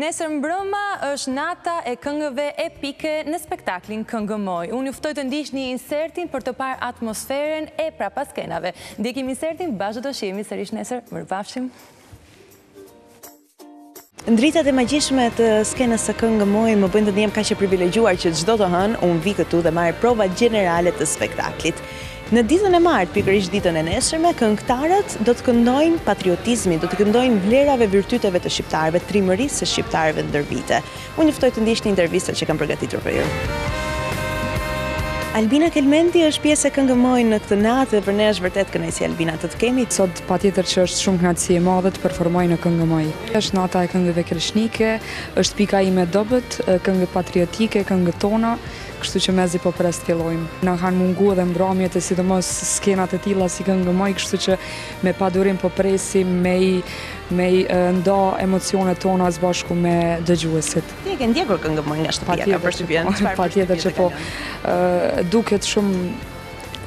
Nesër mbroma është nata e këngëve epike në spektaklin Këngë Moj. Unë ju ftoj të ndiqni insertin për të parë atmosferën e prapaskenave. Ndjekim insertin, bashkë do shihemi sërish nesër. Mirupafshim. Ndritat e magjishme të skenës së Këngë Moj më bëjnë të ndiem kaq e privilegjuar që çdo të hënë unë vi këtu dhe marr provat gjenerale të spektaklit. Në ditën e martë, pikërisht ditën e nesërme, këngëtarët do të këndojnë patriotizmin, do të këndojnë vlerave virtyteve të shqiptarëve, trimërisë së shqiptarëve ndërvite. Unë ju ftoj të ndiqni intervistat që kam përgatitur për ju. Albina Kelmendi është pjesë e Këngë Moj në këtë natë dhe për ne është vërtet kënaqësi, Albina, të të kemi. Sot patjetër që është shumë kënaqësi e madhe të performoj në Këngë Moj. Është nata e këngëve krishnike, është pika ime e dobët, këngë patriotike, këngët tona. Kështu që mezi po pres t'fillojmë. Na kanë mungu edhe mbrëmjet e sidomos skenat e tilla si Këngë Moj, kështu që me padurim po presim me i ndo emocionet tona së bashku me dëgjuesit. Ti e ke ndjekur Këngë Moj nga shtëpia ka përshtypjen? Patjetër që po. Duket shumë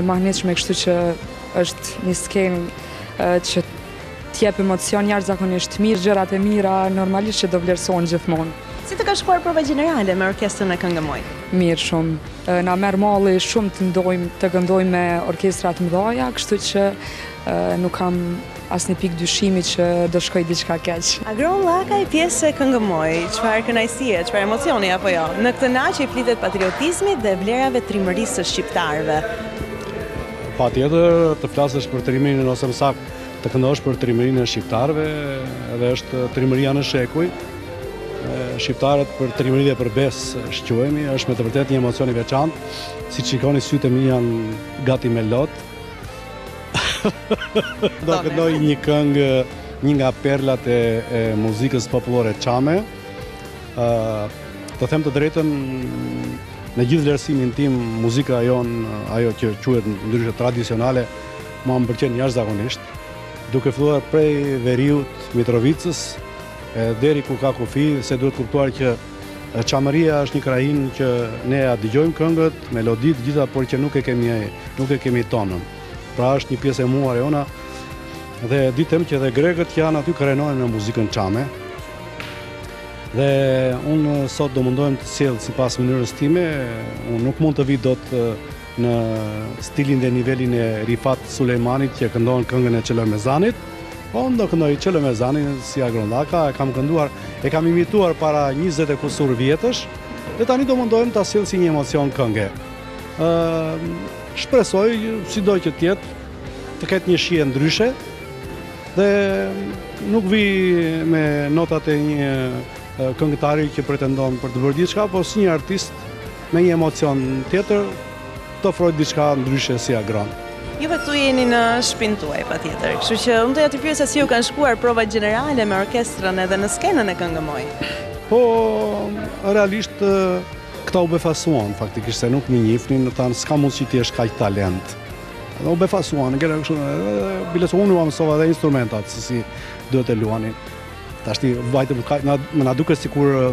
e mahnitshme, kështu që është një skenë që t'jep emocion jashtëzakonisht mirë, gjërat e mira normalisht që do vlerësohen gjithmonë. Si të ka shkuar prova gjenerale me orkestrën e Këngë Moj? Mirë shumë. Na merr malli shumë të këndojmë me orkestrat mëdha, kështu që nuk kam asnjë pikë dyshimi që do shkoj diçka keq. Agron Laka i pjesë e Këngë Moj. Çfarë kënaqësie, çfarë emocioni apo jo? Në këtë natë që i flitet patriotizmit dhe vlerave trimërisë së shqiptarëve. Patjetër të flasësh për trimërinë ose më saktë të këndosh për trimërinë e shqiptarëve, edhe është trimëria në shekuj. Shqiptarët për trimëri dhe për besë shquhemi, është me të vërtetë një emocion i veçantë, si shikoni sytë e mi janë gati me lot. Do këndoj një këngë, një nga perlat e muzikës popullore çame. Të them të drejtën, në gjithë vlerësimin tim, muzika jonë, ajo që quhet ndryshe tradicionale, mua më pëlqen jashtëzakonisht, duke filluar prej veriut Mitrovicës deri ku ka kufi, se duhet kuptuar që Çamëria është një krahinë që ne ja dëgjojmë këngët, melodit, gjitha, por që nuk e kemi tonën. Pra është një pjesë e muar e ona dhe ditëm që dhe grekët janë aty krenohen në muzikën çame. Dhe unë sot do mundohem të sjell sipas mënyrës time, unë nuk mund të vi dot në stilin dhe nivelin e Rifat Sulemanit që këndon këngën e Çelëmezanit. Po, do këndoj Çelëmezani si Agron Laka, e kam imituar para 20 e kusur vjetësh, dhe tani do mundojmë ta sjell si një emocion këngë. Shpresoj, sido që tjetë, të ketë një shije ndryshe, dhe nuk vi me notat e një këngëtari që pretendon për të bërë diçka, po si një artist me një emocion tjetër, të ofroj diçka ndryshe si Agron. Juve këtu jeni në shtëpinë tuaj patjetër, kështu që unë doja të pyes se si ju kanë shkuar provat gjenerale me orkestrën edhe në skenën e Këngë Moj. Po, realisht këta u befasuan, faktikisht se nuk më njihnin, thanë s'ka mundësi ti jesh kaq talent. U befasuan, gjëra kështu, biles unë u mësova edhe instrumentat si duhet e luani. Tashti vajtëm na duket sikur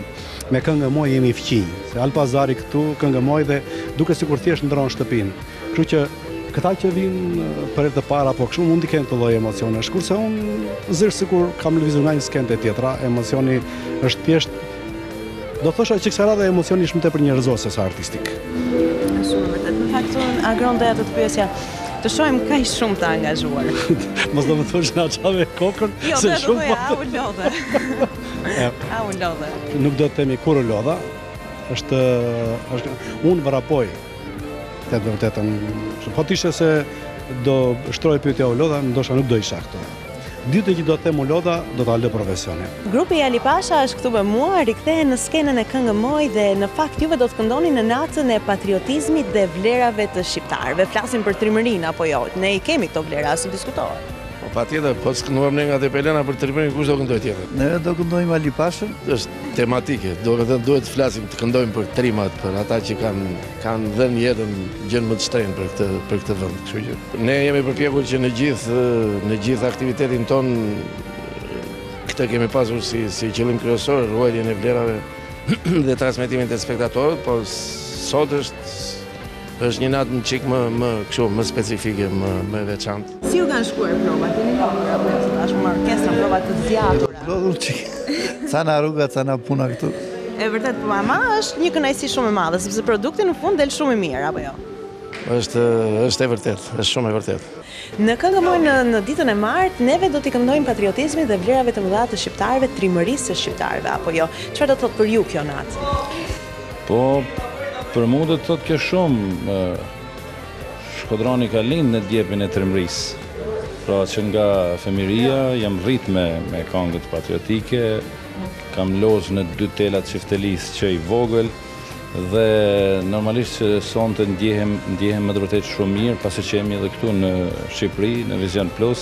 me Këngë Moj jemi fqinj, se Alpazari këtu Këngë Moj dhe duket sikur thjesht ndron shtëpinë. Kështu që këta që vinë për e të para, po këshu mund t'i kenë të lloj emocione, shkurse unë zërë sikur kam lëvizur nga një skenë të tjetra, emocioni është thjesht, do thosha që kësaj radhe emocioni është më tepër njerëzor se sa artistik. Shumë vërtet, në fakt unë Agron doja të pyesja, të shohim kaq shumë të angazhuar. Mos do më thosh na çave kokën, se shumë po. Au lodhe. Nuk do të themi kur u lodha, unë vrapoj. Të vërtetën, po t'ishe se do shtroj pyetja u lodha, ndoshta nuk do isha këtu. Ditën që do të them u lodha, do ta lë profesionin. Grupi Ali Pasha është këtu me mua, rikthehen në skenën e Këngë Moj dhe në fakt juve do të këndoni në natën e patriotizmit dhe vlerave të shqiptarëve. Flasim për trimërinë apo jo? Ne i kemi këto vlera, as u diskutohet. Po patjetër, po s'kënduam ne nga Tepelena për trimërinë, kush do këndoj tjetër? Ne do këndojmë Ali Pashën. Është tematike, duhet të flasim, të këndojmë për trimat, për ata që kanë dhënë jetën gjën më të shtrenjtë për këtë vend. Kështu që ne jemi përpjekur që në gjithë aktivitetin ton këtë kemi pasur si qëllim kryesor, ruajtjen e vlerave dhe transmetimin te spektatorët, po sot është një natë një çik më specifike, më e veçantë. Si u kanë shkuar provat? Jeni hapur apo është me orkestrën provat të zgjatura? Cana rruga, cana puna këtu. E vërtet, po mama është një kënaqësi shumë e madhe, sepse produkti në fund del shumë i mirë, apo jo? Është e vërtet, është shumë e vërtet. Në Këngë Moj në ditën e martë, neve do t'i këndojmë patriotizmin dhe vlerave të mëdha të shqiptarëve, trimërisë së shqiptarëve, apo jo? Çfarë do të thotë për ju kjo natë? Po, për mua do të thotë kjo shumë. Shkodrani ka lindë në djepin e trimërisë. Pra që nga fëmijëria jam rrit me këngët patriotike, kam lozë në dy telat çiftelis që i vogël dhe normalisht që sonte ndjehem me vërtet shumë mirë, pasi që jemi edhe këtu në Shqipëri, në Vizion Plus,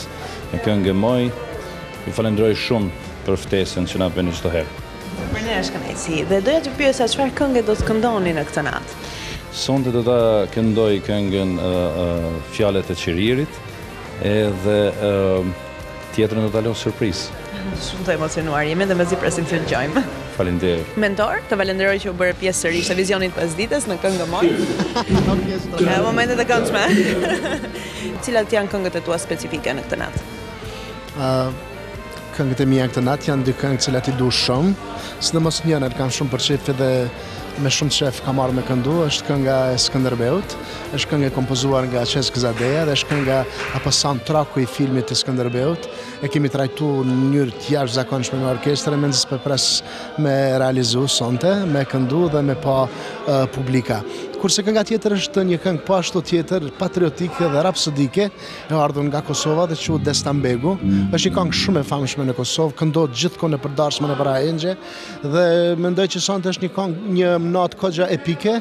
në Këngë Moj. Ju falenderoj shumë për ftesën që na bëni çdo herë. Për ne është kënaqësi dhe doja të pyesa çfarë këngë do të këndoni në këtë natë. Sonte do ta këndoj këngën Fjalët e Qiririt. Edhe tjetërën do të alo surpriz. Shumë të emocionuar jemi dhe me zi presim të gjojmë. Faleminderit. Mentor, të falenderoj që u bërë pjesë sërish të Vizionit Pasdites në Këngë Moj. Momentet e këndshme. Cilat janë këngët e tua specifike në këtë natë? Këngët e mia këtë natë janë dy këngë cilat i du shumë. Së në mos njënër kanë shumë për qefi dhe me shumë qef ka marrë me këndu, është kënga e Skënderbeut, është kënga e kompozuar nga Çelëmezani, dhe është kënga apo soundtracku i filmit të Skënderbeut, e kemi trajtu në mënyrë të jashtëzakonshme me orkestrën, mendoj se po pres me realizu sonte, me këndu dhe me pa publika. Kurse kënga tjetër është një këngë po ashtu tjetër, patriotike dhe rapsodike, e ardhur nga Kosova dhe quhet Destambegu, është një këngë shumë e famshme në Kosovë, këndohet gjithkohë në përdarshme në Paraenxhe, dhe mendoj që sonte është një këngë natë kogja epike,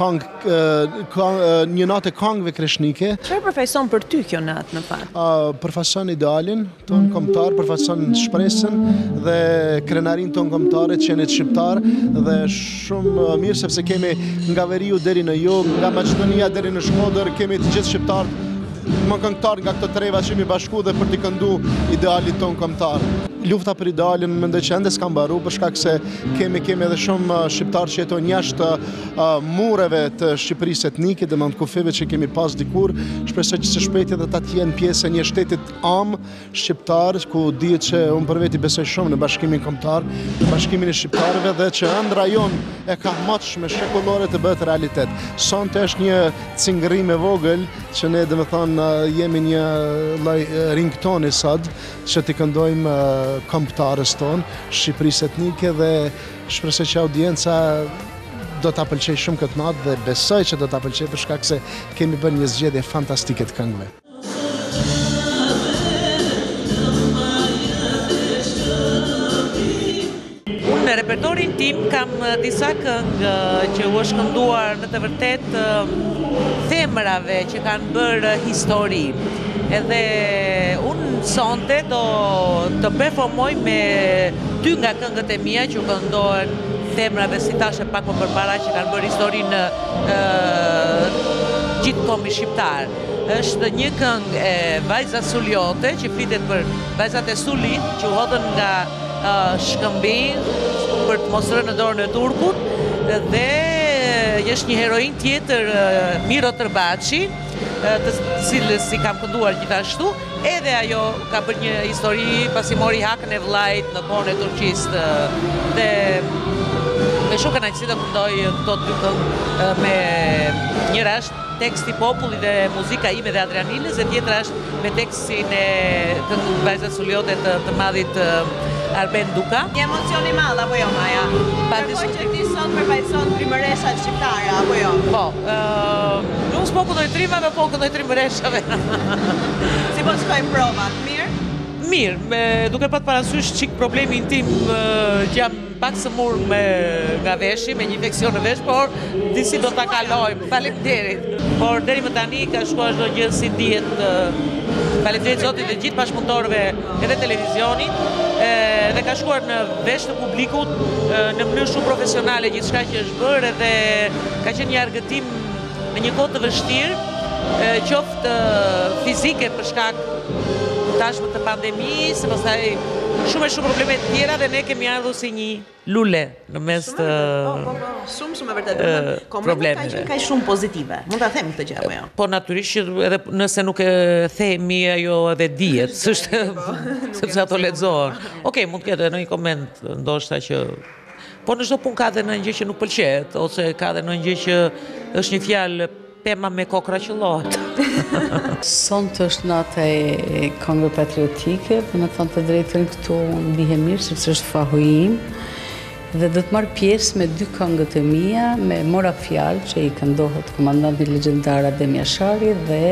një natë e këngëve kreshnike. Çfarë përfaqëson për ty kjo natë në fakt? Përfaqëson idealin tonë kombëtar, përfaqëson shpresën dhe krenarin tonë kombëtare që janë shqiptar dhe shumë mirë sepse kemi nga Veriu deri në Jug, nga Maqedonia deri në Shkodër, kemi të gjithë shqiptarët më këngëtar nga këto treva që mi bashku dhe për t'i këndu idealit tonë kombëtar. Lufta për idealin më ndoj që ende s'kam baru, përshkak se kemi edhe shumë shqiptarë që jetojnë jashtë mureve të Shqipërisë etnike dhe më në kufive që kemi pas dikur, shpresoj që së shpejti dhe ta t'jenë pjesë një shtetit am shqiptarë, ku dihet që unë për veti besoj shumë në bashkimin kombëtar, në bashkimin e shqiptarëve dhe që ëndra jonë e ka matshme shekullore të bëhet realitet. Sonte është një cingërim e vogël që ne dhe më thonë jemi një lloj ringtoni sad që t'i këndojmë kombëtarës tonë, Shqipërisë etnike dhe shpresoj që audienca do t'a pëlqej shumë këtë natë dhe besoj që do t'a pëlqej për shkak se kemi bërë një zgjedhje fantastike të këngëve. Unë në repertoarin tim kam disa këngë që u është kënduar në të vërtet femrave që kanë bërë histori. Edhe unë sonte do të performoj me dy nga këngët e mia që këndohen femrave si tash e pak më përpara që kanë bërë historinë gjithkohë shqiptar. Është një këngë e vajzave suliote që flitet për vajzat e sulit që u hodhën nga Shkëmbi për të mos rënë në dorën e turkut dhe është një heroin tjetër Miro Tërbaçi të cilës si kam kënduar gjithashtu, edhe ajo ka bërë një histori pasi mori hakën e vllajt në kohën e turqisë dhe me shumë kënaqësi do këndoj këto dy këngë me njëra është teksti popullit dhe muzika ime dhe Adrianilës dhe tjetra është me tekstin e këngës vajzave suliote të madhit Arben Duka. Një emocion i madh apo jo Maja? Përkoj që ti sot përfaqëson trimëreshat shqiptare apo jo? Po, unë s'po këndoj trimave, po këndoj trimëreshave. Si po shkojnë provat, mirë? Mirë, duke pat parasysh çik problemin tim që jam pak sëmur nga veshi, me një infeksion në vesh, por disi do t'a kalojmë. Faleminderit. Por deri më tani ka shkuar çdo gjë si dihet. Faleminderit zotit dhe gjithë bashkëpunëtorëve edhe televizionit, dhe ka shkuar në vesh të publikut në mënyrë shumë profesionale gjithçka që është bërë dhe ka qenë një argëtim në një kohë të vështirë, qoftë fizike për shkak tashmë të pandemisë, pastaj shumë probleme të tjera dhe ne kemi ardhur si një lule në mes të shumë vërtet problemeve. Ka shumë pozitive. Mund ta them këtë gjë apo jo? Po natyrisht edhe nëse nuk e themi ajo edhe dihet, s'është sepse ato lexohen. Okej, mund të ketë ndonjë koment ndoshta që po në çdo punë ka edhe ndonjë gjë që nuk pëlqet ose ka edhe ndonjë gjë që është një fjalë pema me kokra qëllohet. Sonte është nata e këngëve patriotike, për me thënë të drejtën këtu ndihem mirë sepse është fahu im dhe do të marr pjesë me dy këngët e mia, me Mora Fjalë që i këndohet komandantit legjendar Adem Jashari dhe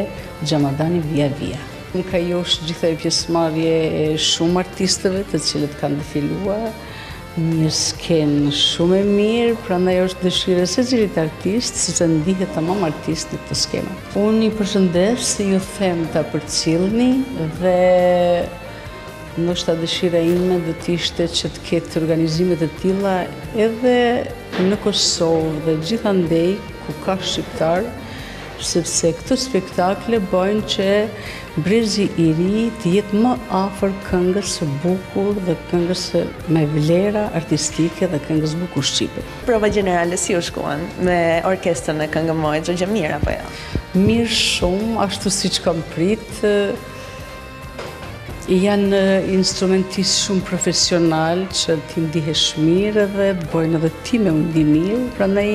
Xhamadani Via Via. Më ka josh gjithë pjesëmarrje e shumë artistëve të cilët kanë defiluar. Një skenë shumë e mirë, prandaj është dëshira e secilit artist, siç ndihet tamam artist në këtë skenë. Unë i përshëndes, ju them ta përcjellni dhe ndoshta dëshira ime do të ishte që të ketë organizime të tilla edhe në Kosovë dhe gjithandej ku ka shqiptar, sepse këto spektakle bëjnë që brezi i ri të jetë më afër këngës së bukur dhe këngës me vlera artistike dhe këngës bukur shqipe. Prova generale si u shkuan me orkestrën e Këngë Moj, gjë mirë apo jo? Mirë shumë, ashtu siç kam prit. Janë instrumentistë shumë profesional që ti ndihesh mirë dhe bojnë edhe ti me undi mirë, prandaj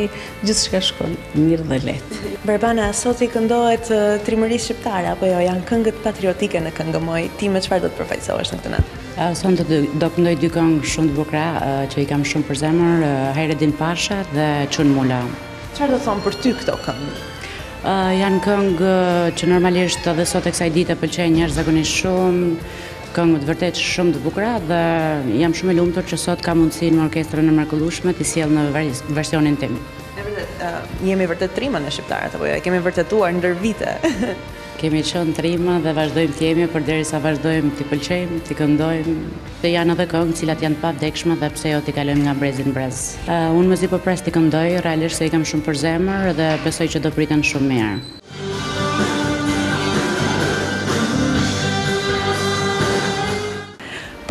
gjithçka shkon mirë dhe lehtë. Berbana, sot i këndohet trimërisë shqiptare, apo jo, janë këngët patriotike në Këngë Moj, ti me çfarë do të përfaqësohesh në këtë natë? Sot do këndoj dy këngë shumë të bukura që i kam shumë për zemër, Hajredin Pasha dhe Çun Mula. Çfarë do thonë për ty këto këngë? Janë këngë që normalisht edhe sot e kësaj dite pëlqejnë njerëz zakonisht shumë, këngë të vërtet shumë të bukura dhe jam shumë e lumtur që sot kam mundësinë me orkestrën e mrekullueshme t'i sjell në versionin tim. E vërtet, jemi vërtet trima në shqiptarët apo jo? E kemi vërtetuar ndër vite. Kemi qenë trima dhe vazhdojmë të jemi përderisa vazhdojmë t'i pëlqejmë, t'i këndojmë. Dhe janë edhe këngë cilat janë të pavdekshme dhe pse jo t'i kalojmë nga brezi në brez. Unë mezi po pres t'i këndoj, realisht se i kam shumë për zemër dhe besoj që do priten shumë mirë.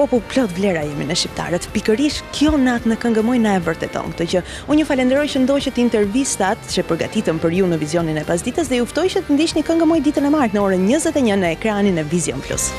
Po plot vlera jemi në shqiptarët, pikërisht kjo natë në Këngë Moj na e vërteton këtë gjë. Unë ju falenderoj që ndoqët intervistat që përgatitëm për ju në Vizionin e Pasdites dhe ju ftoj që të ndiqni Këngë Moj ditën e martë në orën 21 në ekranin e Vizion Plus.